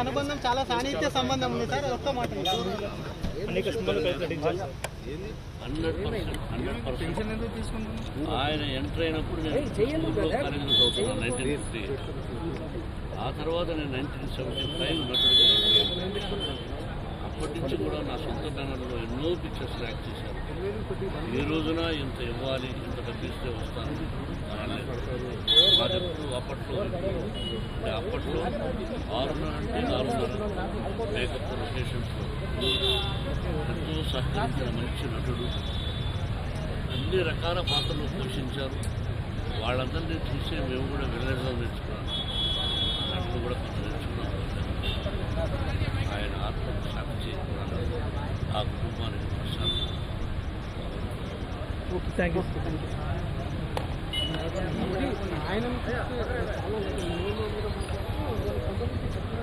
అనుబంధం చాలా సాన్నిహిత్య సంబంధం ఉంది సార్. ఒక్క మాట అనేక సంబంధాలు కల్పించాలి. 100% టెన్షన్ ఎందుకు తీసుకుంటున్నాను. ఆయన ఎంటర్ అయినప్పుడు నేను కరెంట్ అవుతున్నాను 1993. ఆ తర్వాత నేను 1975 నటుడిగా అప్పటి నుంచి కూడా నా సొంత బ్యానర్లో ఎన్నో పిక్చర్స్ యాక్ట్ చేశాను. ఈ రోజున ఇంత ఇవ్వాలి ఇంత డబ్బిస్తే వస్తాను మాదప్పుడు అప్పట్లో అప్పట్లో 6:30 మేకప్ లొకేషన్స్లో ఎంతో సహకరించిన మంచి నటుడు. అన్ని రకాల పాత్రలు పోషించారు. వాళ్ళందరినీ చూసే మేము కూడా విలేజ్లో నేర్చుకున్నాం. నటులు కూడా కొంత నేర్చుకున్నాం. ఆయన ఆత్మకు శాంతి చేస్తున్నాను. ఆ కుటుంబానికి ప్రశాంతి. ఆయన